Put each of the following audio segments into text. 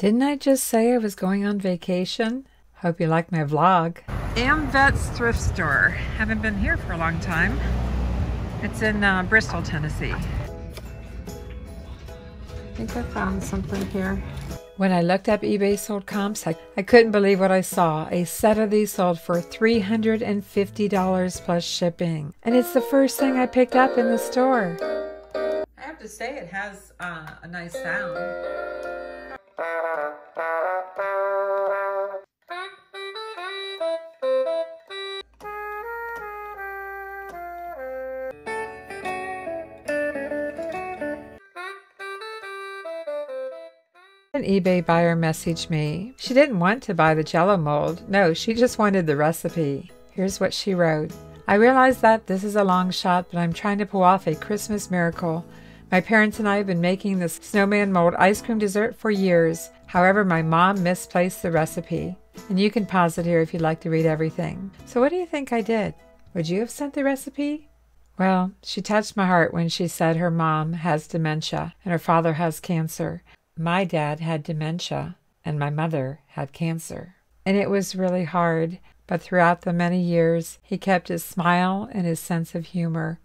Didn't I just say I was going on vacation? Hope you like my vlog. AmVet's thrift store. Haven't been here for a long time. It's in Bristol, Tennessee. I think I found something here. When I looked up eBay sold comps, I couldn't believe what I saw. A set of these sold for $350 plus shipping. And it's the first thing I picked up in the store. I have to say it has a nice sound. An eBay buyer messaged me. She didn't want to buy the Jell-O mold. No, she just wanted the recipe. Here's what she wrote. I realize that this is a long shot, but I'm trying to pull off a Christmas miracle. My parents and I have been making this snowman mold ice cream dessert for years. However, my mom misplaced the recipe. And you can pause it here if you'd like to read everything. So what do you think I did? Would you have sent the recipe? Well, she touched my heart when she said her mom has dementia and her father has cancer. My dad had dementia and my mother had cancer. And it was really hard, but throughout the many years, he kept his smile and his sense of humor.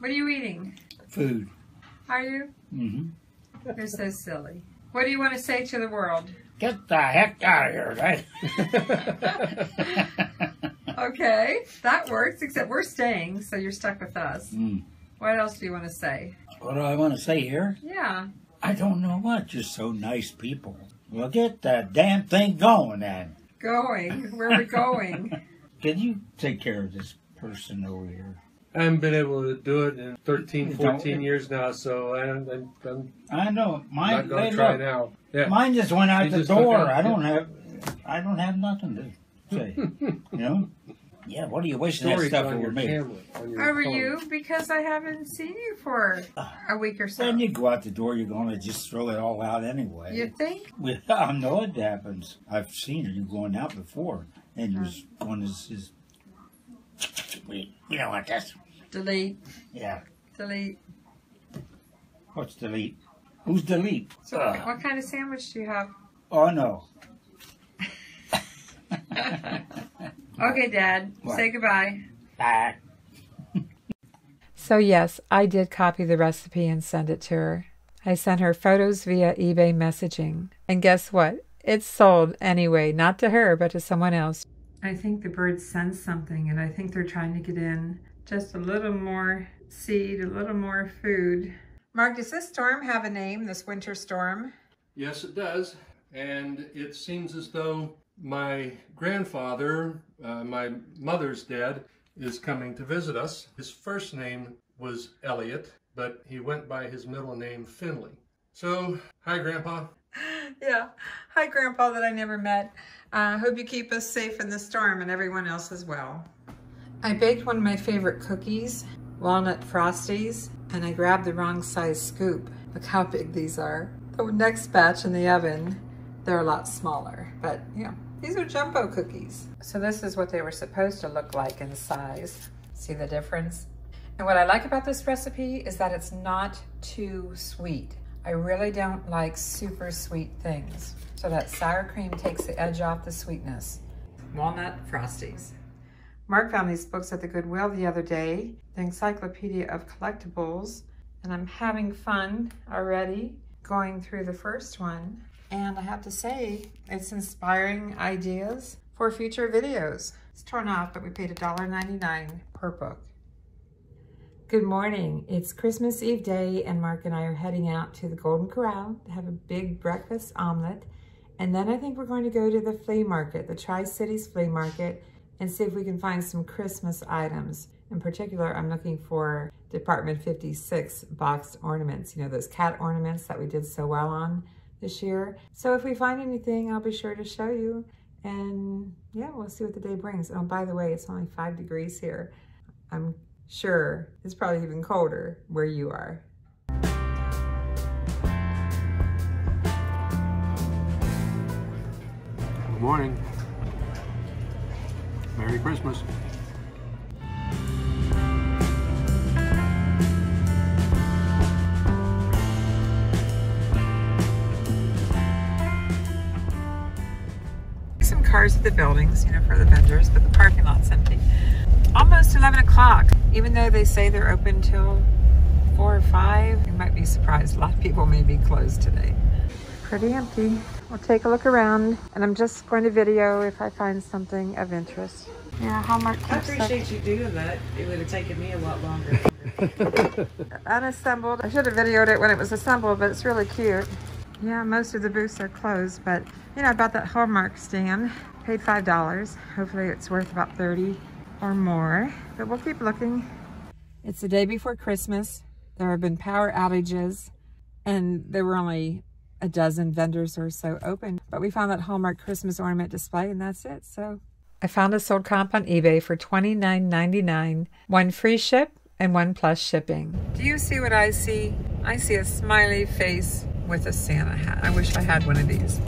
What are you eating? Food. Are you? Mm-hmm. You're so silly. What do you want to say to the world? Get the heck out of here, right? Okay, that works, except we're staying, so you're stuck with us. Mm. What else do you want to say? What do I want to say here? Yeah. I don't know what, just so nice people. Well, get that damn thing going then. Going? Where are we going? Can you take care of this person over here? I haven't been able to do it in 13, 14 years now, so I know. Mine, not going to try now. Yeah. Mine just went out the door. I don't have nothing to say. You know? Yeah, what do you wish that stuff over me? Over you, because I haven't seen you for a week or so. When you go out the door, you're going to just throw it all out anyway. You think? Well, I know it happens. I've seen you going out before, and you're going to just... We don't want this. Delete. Yeah. Delete. What's delete? Who's delete? So what kind of sandwich do you have? Oh, no. Okay, Dad. What? Say goodbye. Bye. So yes, I did copy the recipe and send it to her. I sent her photos via eBay messaging. And guess what? It's sold anyway, not to her, but to someone else. I think the birds sense something, and I think they're trying to get in just a little more seed, a little more food. Mark, does this storm have a name, this winter storm? Yes, it does. And it seems as though my grandfather, my mother's dad, is coming to visit us. His first name was Elliot, but he went by his middle name, Finley. So, hi, Grandpa. Yeah. Hi, Grandpa that I never met. Hope you keep us safe in the storm and everyone else as well. I baked one of my favorite cookies, walnut frosties, and I grabbed the wrong size scoop. Look how big these are. The next batch in the oven, they're a lot smaller, but yeah. These are jumbo cookies. So this is what they were supposed to look like in size. See the difference? And what I like about this recipe is that it's not too sweet. I really don't like super sweet things. So that sour cream takes the edge off the sweetness. Walnut Frosties. Mark found these books at the Goodwill the other day, the Encyclopedia of Collectibles, and I'm having fun already going through the first one. And I have to say, it's inspiring ideas for future videos. It's torn off, but we paid $1.99 per book. Good morning. It's Christmas Eve day, and Mark and I are heading out to the Golden Corral to have a big breakfast omelet. And then I think we're going to go to the flea market, the Tri-Cities flea market, and see if we can find some Christmas items. In particular, I'm looking for Department 56 boxed ornaments, you know, those cat ornaments that we did so well on this year. So if we find anything, I'll be sure to show you. And yeah, we'll see what the day brings. Oh, by the way, it's only 5 degrees here. I'm sure it's probably even colder where you are. Good morning. Merry Christmas. cars at the buildings, you know, for the vendors, but the parking lot's empty. Almost 11 o'clock. Even though they say they're open till 4 or 5, you might be surprised. A lot of people may be closed today. Pretty empty. We'll take a look around, and I'm just going to video if I find something of interest. Yeah, Hallmark keeps stuff. I appreciate you doing that. It would have taken me a lot longer. Unassembled. I should have videoed it when it was assembled, but it's really cute. Yeah, most of the booths are closed, but you know, I bought that Hallmark stand. Paid $5. Hopefully it's worth about 30 or more, but we'll keep looking. It's the day before Christmas. There have been power outages, and there were only a dozen vendors or so open, but we found that Hallmark Christmas ornament display, and that's it. So I found a sold comp on eBay for $29.99, one free ship and one plus shipping. Do you see what I see? I see a smiley face with a Santa hat. I wish I had one of these.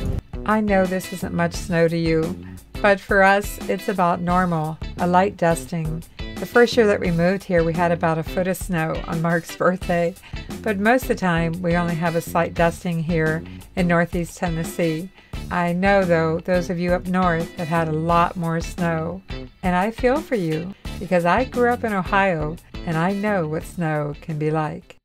I know this isn't much snow to you, but for us, it's about normal, a light dusting. The first year that we moved here, we had about a foot of snow on Mark's birthday, but most of the time, we only have a slight dusting here in Northeast Tennessee. I know, though, those of you up north have had a lot more snow, and I feel for you because I grew up in Ohio, and I know what snow can be like.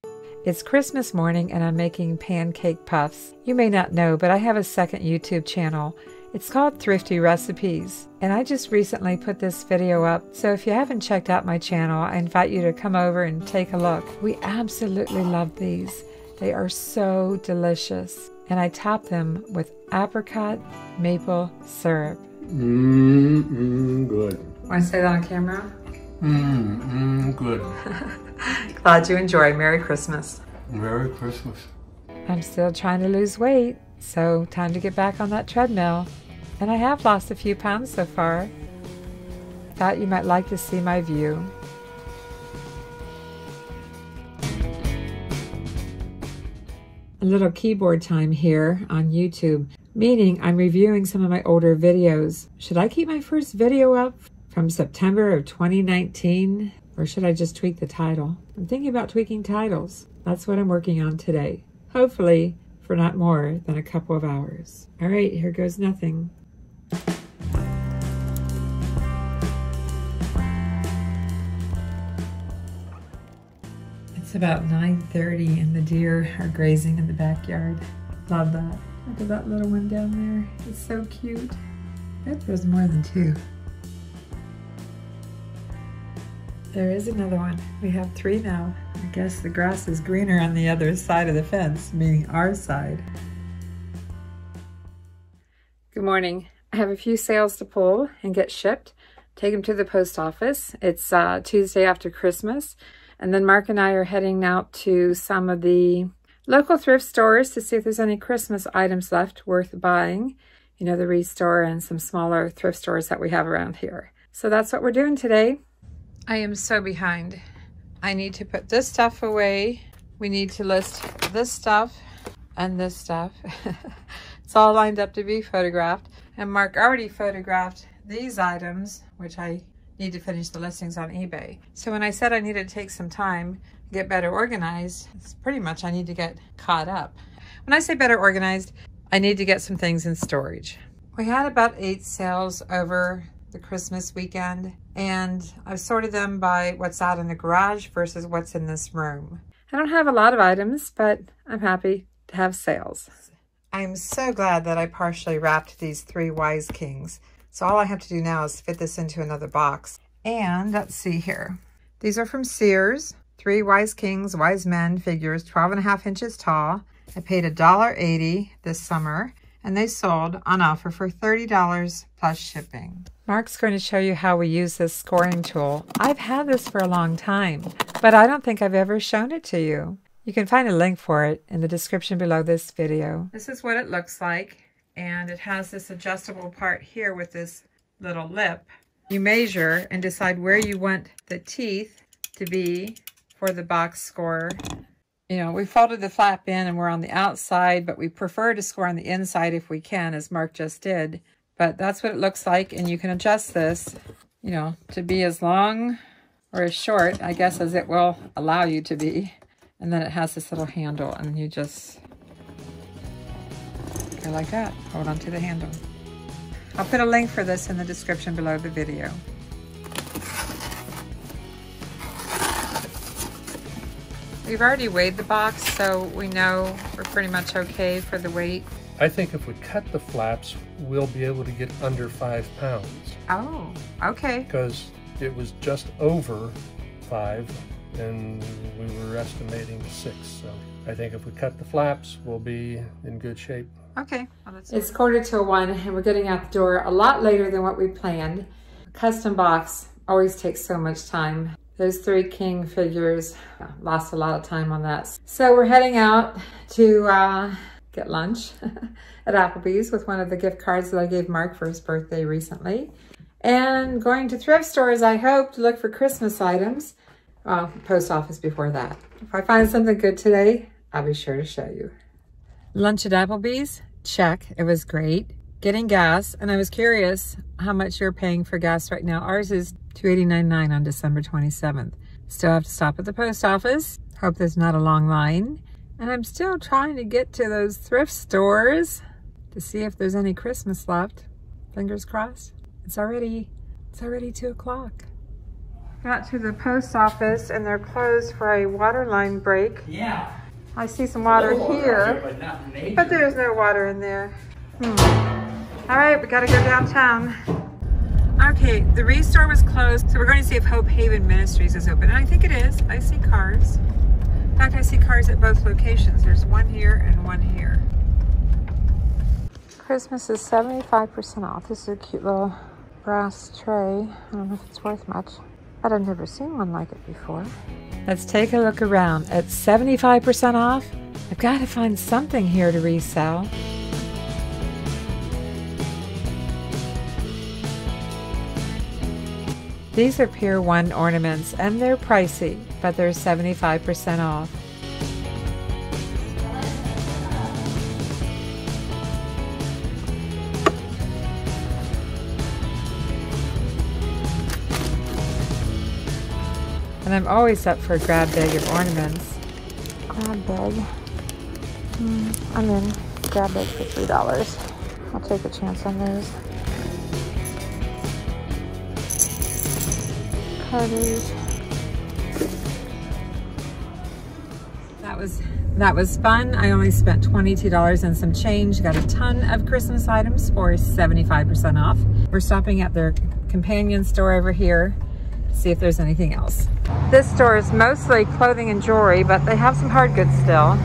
It's Christmas morning, and I'm making pancake puffs. You may not know, but I have a second YouTube channel. It's called Thrifty Recipes, and I just recently put this video up, so if you haven't checked out my channel, I invite you to come over and take a look. We absolutely love these. They are so delicious, and I top them with apricot maple syrup. Good. Want to say that on camera? Good. Glad you enjoy. Merry Christmas. Merry Christmas. I'm still trying to lose weight, so time to get back on that treadmill. And I have lost a few pounds so far. Thought you might like to see my view. A little keyboard time here on YouTube, meaning I'm reviewing some of my older videos. Should I keep my first video up from September of 2019, or should I just tweak the title? I'm thinking about tweaking titles. That's what I'm working on today. Hopefully for not more than a couple of hours. All right, here goes nothing. It's about 9:30 and the deer are grazing in the backyard. Love that. Look at that little one down there. It's so cute. I bet there's more than two. There is another one. We have three now. I guess the grass is greener on the other side of the fence, meaning our side. Good morning. I have a few sales to pull and get shipped. Take them to the post office. It's Tuesday after Christmas. And then Mark and I are heading out to some of the local thrift stores to see if there's any Christmas items left worth buying. You know, the ReStore and some smaller thrift stores that we have around here. So that's what we're doing today. I am so behind. I need to put this stuff away. We need to list this stuff and this stuff. It's all lined up to be photographed. And Mark already photographed these items, which I need to finish the listings on eBay. So when I said I needed to take some time, get better organized, it's pretty much I need to get caught up. When I say better organized, I need to get some things in storage. We had about 8 sales over the Christmas weekend, and I've sorted them by what's out in the garage versus what's in this room. I don't have a lot of items, but I'm happy to have sales. I'm so glad that I partially wrapped these 3 Wise Kings. So all I have to do now is fit this into another box. And let's see here. These are from Sears. 3 Wise Kings, Wise Men figures, 12.5 inches tall. I paid $1.80 this summer, and they sold on offer for $30 plus shipping. Mark's going to show you how we use this scoring tool. I've had this for a long time, but I don't think I've ever shown it to you. You can find a link for it in the description below this video. This is what it looks like, and it has this adjustable part here with this little lip. You measure and decide where you want the teeth to be for the box score. You know, we folded the flap in and we're on the outside, but we prefer to score on the inside if we can, as Mark just did. But that's what it looks like, and you can adjust this, you know, to be as long or as short, I guess, as it will allow you to be. And then it has this little handle, and you just go like that, hold on to the handle. I'll put a link for this in the description below the video. We've already weighed the box, so we know we're pretty much okay for the weight. I think if we cut the flaps, we'll be able to get under 5 pounds. Oh, okay. Because it was just over 5, and we were estimating 6. So I think if we cut the flaps, we'll be in good shape. Okay. Well, it's 1:45, and we're getting out the door a lot later than what we planned. A custom box always takes so much time. Those 3 king figures, lost a lot of time on that. So we're heading out to get lunch at Applebee's with one of the gift cards that I gave Mark for his birthday recently. And going to thrift stores, I hope, to look for Christmas items. Well, post office before that. If I find something good today, I'll be sure to show you. Lunch at Applebee's, check, it was great. Getting gas, and I was curious how much you're paying for gas right now. Ours is $2.89 on December 27th. Still have to stop at the post office. Hope there's not a long line. And I'm still trying to get to those thrift stores to see if there's any Christmas left. Fingers crossed. It's already 2 o'clock. Got to the post office and they're closed for a water line break. Yeah. I see some water here, but there's no water in there. All right, we gotta go downtown. Okay, the ReStore was closed, so we're going to see if Hope Haven Ministries is open. And I think it is. I see cars. In fact, I see cars at both locations. There's one here and one here. Christmas is 75% off. This is a cute little brass tray. I don't know if it's worth much, but I've never seen one like it before. Let's take a look around. At 75% off, I've got to find something here to resell. These are Pier 1 ornaments, and they're pricey, but they're 75% off. And I'm always up for a grab bag of ornaments. Grab bag. I'm in. Grab bag for $3. I'll take a chance on those. That was fun. I only spent $22 and some change. Got a ton of Christmas items for 75% off. We're stopping at their companion store over here to see if there's anything else. This store is mostly clothing and jewelry, but they have some hard goods still.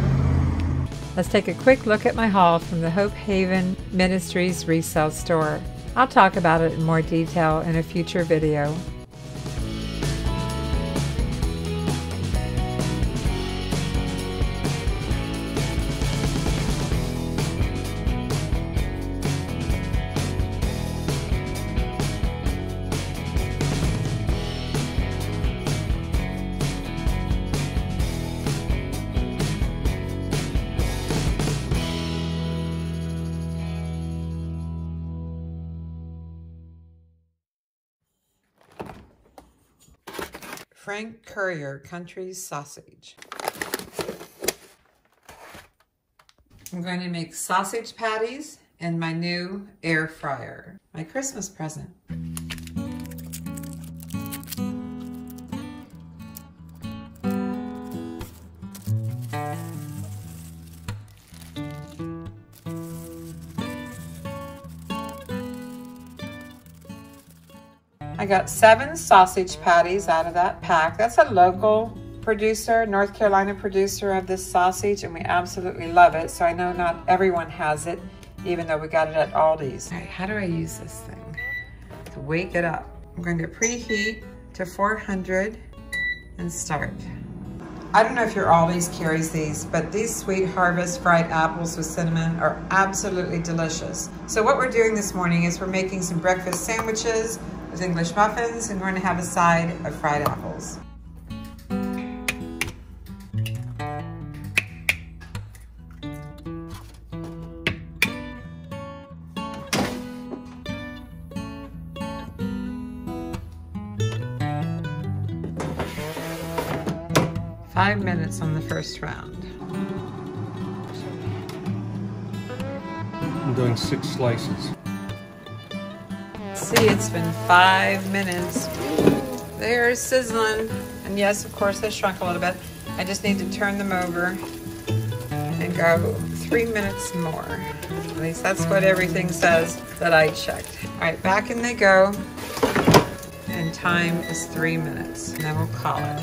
Let's take a quick look at my haul from the Hope Haven Ministries resale store. I'll talk about it in more detail in a future video. Frank Currier Country Sausage. I'm going to make sausage patties in my new air fryer. My Christmas present. I got 7 sausage patties out of that pack. That's a local producer, North Carolina producer of this sausage, and we absolutely love it. So I know not everyone has it, even though we got it at Aldi's. All right, how do I use this thing? To wake it up. I'm going to preheat to 400 and start. I don't know if your Aldi's carries these, but these Sweet Harvest fried apples with cinnamon are absolutely delicious. So what we're doing this morning is we're making some breakfast sandwiches with English muffins, and we're going to have a side of fried apples. Five minutes on the first round. I'm doing 6 slices. see, it's been 5 minutes. They're sizzling. And yes, of course, they shrunk a little bit. I just need to turn them over and go 3 minutes more. At least that's what everything says that I checked. All right, back in they go. And time is 3 minutes. And then we'll call it.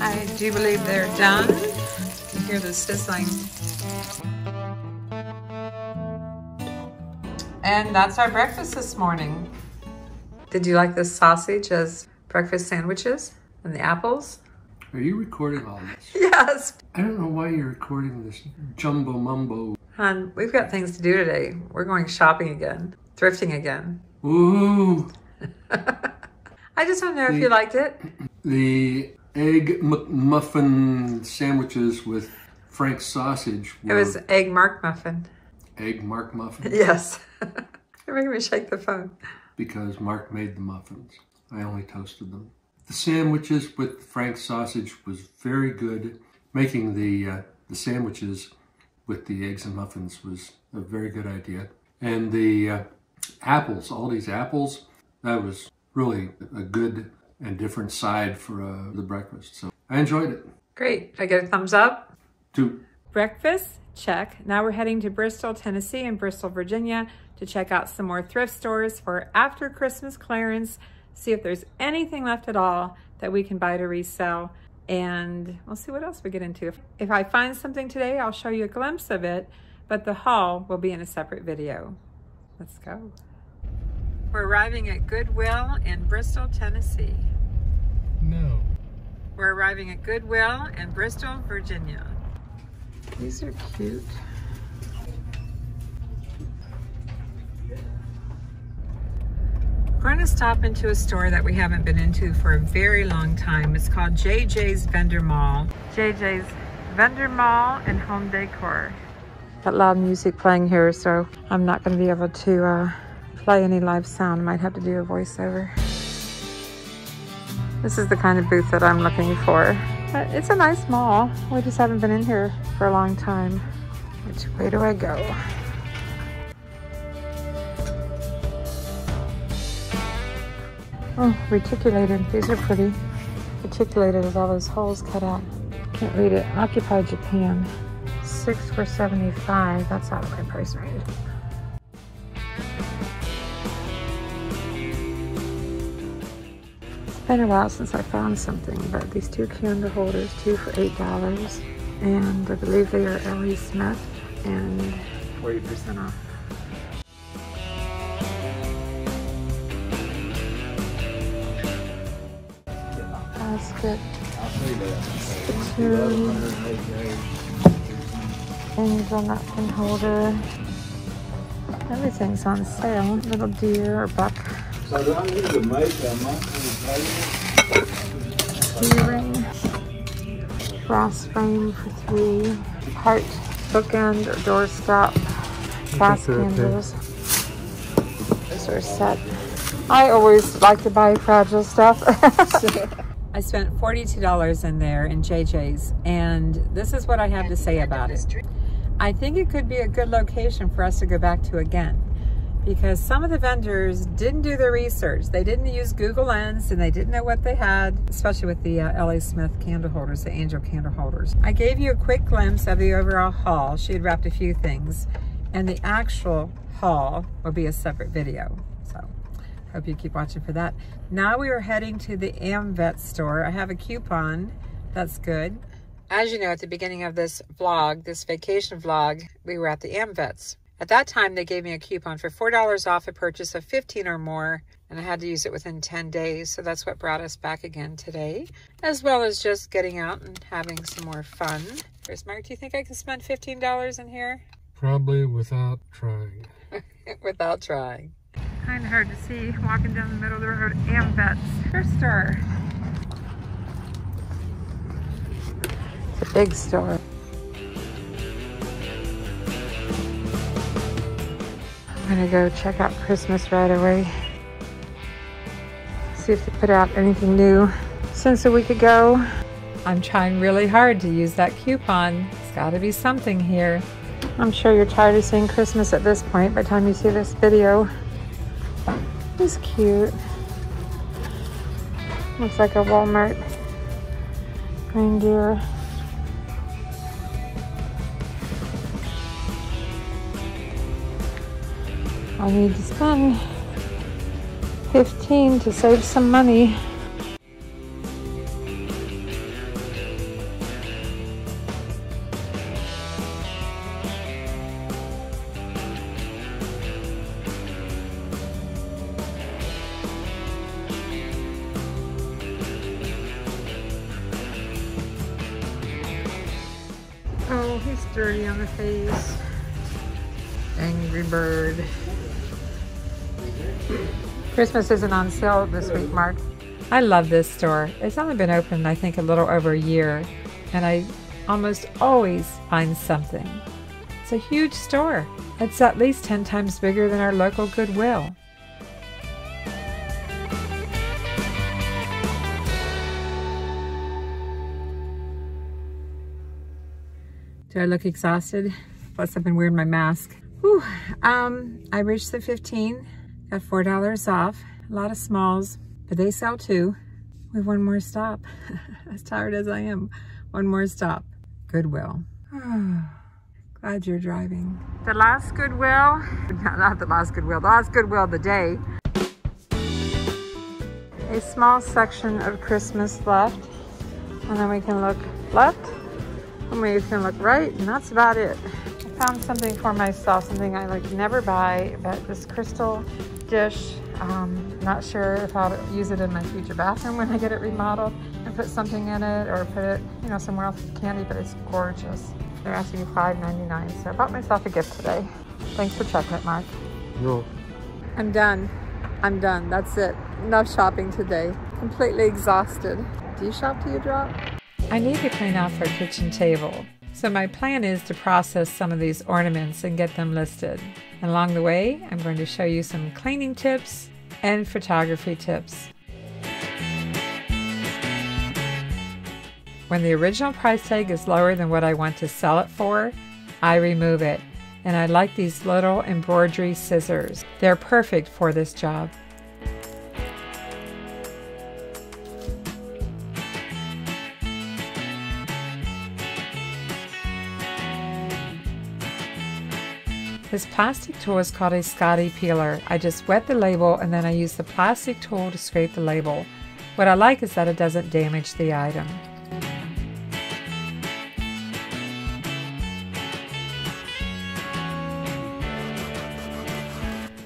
I do believe they're done. You hear the sizzling. And that's our breakfast this morning. Did you like the sausage as breakfast sandwiches and the apples? Are you recording all this? Yes. I don't know why you're recording this jumbo mumbo. Hon, we've got things to do today. We're going shopping again, thrifting again. Ooh. I just want to know if you liked it. The Egg McMuffin sandwiches with Frank's sausage. It was Egg Mark Muffin. Egg Mark Muffin? Yes. You're making me shake the phone. Because Mark made the muffins. I only toasted them. The sandwiches with Frank's sausage was very good. Making the sandwiches with the eggs and muffins was a very good idea. And the apples, Aldi's apples, that was really a good and different side for the breakfast. So I enjoyed it. Great. Did I get a thumbs up? 2. Breakfast? Check. Now we're heading to Bristol, Tennessee and Bristol, Virginia to check out some more thrift stores for after Christmas clearance, see if there's anything left at all that we can buy to resell. And we'll see what else we get into. If I find something today, I'll show you a glimpse of it, but the haul will be in a separate video. Let's go. We're arriving at Goodwill in Bristol, Tennessee. No. We're arriving at Goodwill in Bristol, Virginia. These are cute. We're gonna stop into a store that we haven't been into for a very long time. It's called JJ's Vendor Mall. JJ's Vendor Mall and Home Decor. Got loud music playing here, so I'm not gonna be able to play any live sound. Might have to do a voiceover. This is the kind of booth that I'm looking for. But it's a nice mall. We just haven't been in here for a long time. Which way do I go? Oh, reticulated. These are pretty. Reticulated with all those holes cut out. Can't read it. Occupied Japan. 6 for $75. That's out of my price range. It's been a while since I found something, but these two candle holders, 2 for $8, and I believe they are Ellie Smith, and 40% off. Basket, 2 angel napkin holder. Everything's on sale. Little deer or buck. Earring, cross frame for $3, heart, bookend, or doorstop, glass candles. Those are set. I always like to buy fragile stuff. I spent $42 in there in JJ's, and this is what I have to say about it. I think it could be a good location for us to go back to again, because some of the vendors didn't do their research. They didn't use Google Lens and they didn't know what they had, especially with the Ellie Smith candle holders, the angel candle holders. I gave you a quick glimpse of the overall haul. She had wrapped a few things, and the actual haul will be a separate video. So hope you keep watching for that. Now we are heading to the AmVet's store. I have a coupon. That's good. As you know, at the beginning of this vlog, this vacation vlog, we were at the AmVet's. At that time, they gave me a coupon for $4 off a purchase of 15 or more, and I had to use it within 10 days, so that's what brought us back again today, as well as just getting out and having some more fun. Chris, Mark, do you think I can spend $15 in here? Probably without trying. Without trying. Kind of hard to see walking down the middle of the road. AmVet's thrift store. It's a big store. I'm gonna go check out Christmas right away. See if they put out anything new since a week ago. I'm trying really hard to use that coupon There's got to be something here. I'm sure you're tired of seeing Christmas at this point by the time you see this video. He's cute. Looks like a Walmart reindeer. I need to spend $15 to save some money. Oh, he's dirty on the face. Angry bird. Christmas isn't on sale this week, Mark. I love this store. It's only been open, I think, a little over a year, and I almost always find something. It's a huge store. It's at least 10 times bigger than our local Goodwill. Do I look exhausted? Plus, I've been wearing my mask. Whew. I reached the 15. Got $4 off. A lot of smalls, but they sell too. We have one more stop. As tired as I am, one more stop. Goodwill. Oh, glad you're driving. The last Goodwill. Not the last Goodwill. The last Goodwill of the day. A small section of Christmas left, and then we can look left. You can look right, and that's about it. I found something for myself, something I like never buy, but this crystal dish. Not sure if I'll use it in my future bathroom when I get it remodeled and put something in it, or put it, you know, somewhere else with candy. But it's gorgeous. They're asking me $5.99, so I bought myself a gift today. Thanks for checking it, Mark. No. I'm done. I'm done. That's it. Enough shopping today. Completely exhausted. Do you shop till you drop? I need to clean off our kitchen table, so my plan is to process some of these ornaments and get them listed. And along the way, I'm going to show you some cleaning tips and photography tips. When the original price tag is lower than what I want to sell it for, I remove it. And I like these little embroidery scissors. They're perfect for this job. This plastic tool is called a Scotty Peeler. I just wet the label and then I use the plastic tool to scrape the label. What I like is that it doesn't damage the item.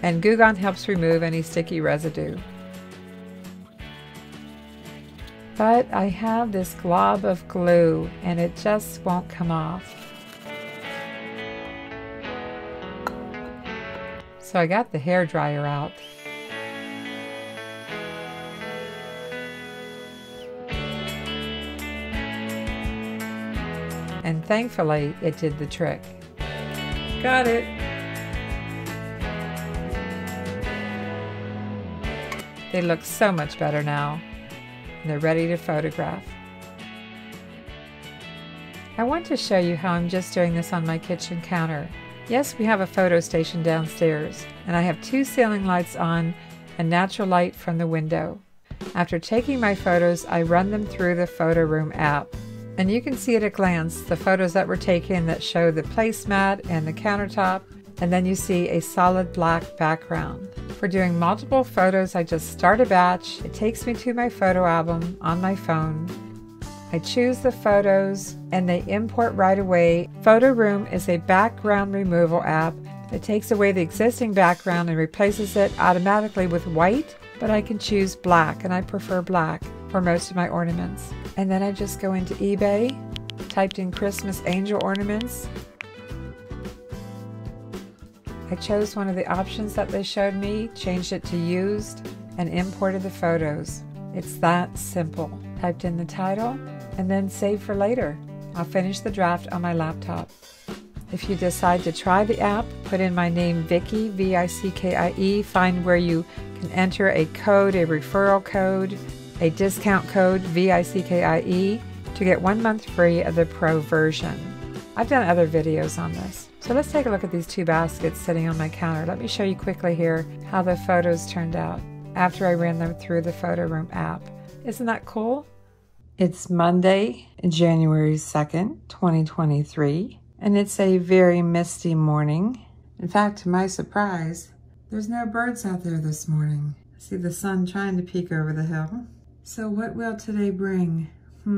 And Goo Gone helps remove any sticky residue. But I have this glob of glue and it just won't come off. So I got the hairdryer out. And thankfully, it did the trick. Got it. They look so much better now. They're ready to photograph. I want to show you how I'm just doing this on my kitchen counter. Yes, we have a photo station downstairs, and I have two ceiling lights on and natural light from the window. After taking my photos, I run them through the PhotoRoom app. And you can see at a glance the photos that were taken that show the placemat and the countertop, and then you see a solid black background. For doing multiple photos, I just start a batch. It takes me to my photo album on my phone. I choose the photos and they import right away. PhotoRoom is a background removal app that takes away the existing background and replaces it automatically with white, but I can choose black, and I prefer black for most of my ornaments. And then I just go into eBay, typed in Christmas angel ornaments. I chose one of the options that they showed me, changed it to used, and imported the photos. It's that simple. Typed in the title, and then save for later. I'll finish the draft on my laptop. If you decide to try the app, put in my name Vickie, V-I-C-K-I-E, find where you can enter a code, a referral code, a discount code, V-I-C-K-I-E, to get 1 month free of the pro version. I've done other videos on this. So let's take a look at these two baskets sitting on my counter. Let me show you quickly here how the photos turned out after I ran them through the PhotoRoom app. Isn't that cool? It's Monday, January 2nd, 2023, and it's a very misty morning. In fact, to my surprise, there's no birds out there this morning. I see the sun trying to peek over the hill. So what will today bring? I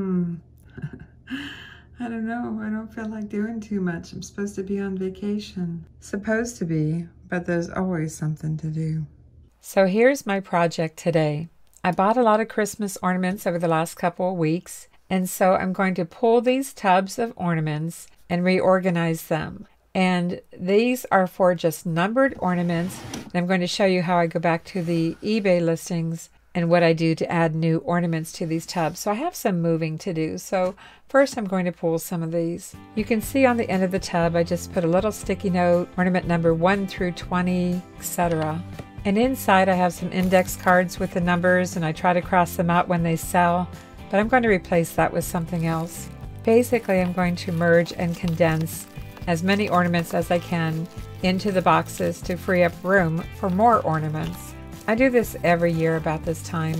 don't know. I don't feel like doing too much. I'm supposed to be on vacation. Supposed to be, but there's always something to do. So here's my project today. I bought a lot of Christmas ornaments over the last couple of weeks, and so I'm going to pull these tubs of ornaments and reorganize them. And these are for just numbered ornaments, and I'm going to show you how I go back to the eBay listings and what I do to add new ornaments to these tubs. So I have some moving to do. So first I'm going to pull some of these. You can see on the end of the tub I just put a little sticky note, ornament number 1 through 20, etc. And inside I have some index cards with the numbers, and I try to cross them out when they sell, but I'm going to replace that with something else. Basically, I'm going to merge and condense as many ornaments as I can into the boxes to free up room for more ornaments. I do this every year about this time.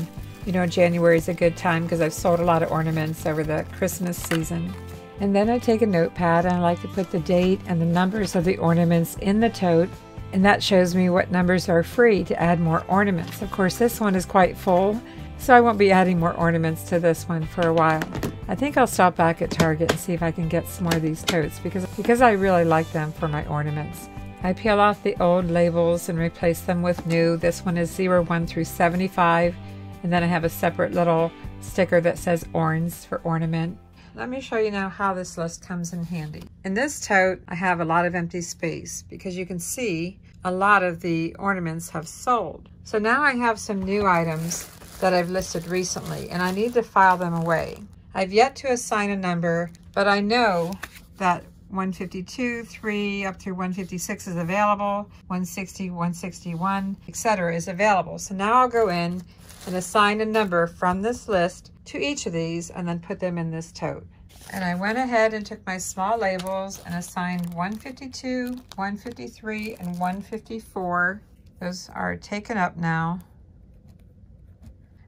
You know, January is a good time because I've sold a lot of ornaments over the Christmas season. And then I take a notepad and I like to put the date and the numbers of the ornaments in the tote. And that shows me what numbers are free to add more ornaments. Of course, this one is quite full, so I won't be adding more ornaments to this one for a while. I think I'll stop back at Target and see if I can get some more of these totes because I really like them for my ornaments. I peel off the old labels and replace them with new. This one is 01 through 75, and then I have a separate little sticker that says orange for ornament. Let me show you now how this list comes in handy. In this tote, I have a lot of empty space because you can see a lot of the ornaments have sold. So now I have some new items that I've listed recently, and I need to file them away. I've yet to assign a number, but I know that 152, 3 up through 156 is available, 160, 161, etc. is available. So now I'll go in and assign a number from this list to each of these and then put them in this tote. And I went ahead and took my small labels and assigned 152, 153, and 154. Those are taken up now.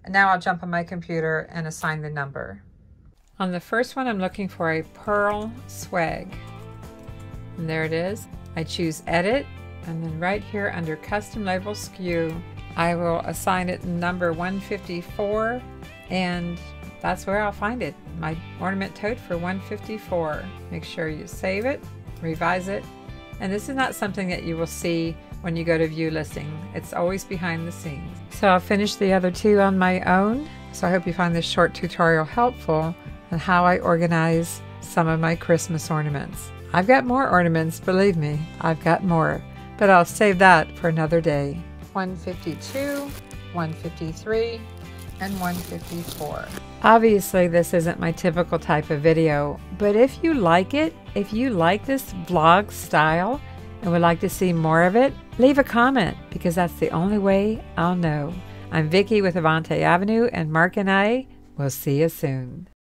And now I'll jump on my computer and assign the number. On the first one, I'm looking for a pearl swag. And there it is. I choose edit, and then right here under custom label SKU, I will assign it number 154, and that's where I'll find it, my ornament tote for 154. Make sure you save it, revise it, and this is not something that you will see when you go to view listing. It's always behind the scenes. So I'll finish the other two on my own. So I hope you find this short tutorial helpful on how I organize some of my Christmas ornaments. I've got more ornaments, believe me, I've got more, but I'll save that for another day. 152, 153, and 154. Obviously, this isn't my typical type of video, but if you like it, if you like this vlog style and would like to see more of it, leave a comment because that's the only way I'll know. I'm Vickie with Avante Avenue, and Mark and I will see you soon.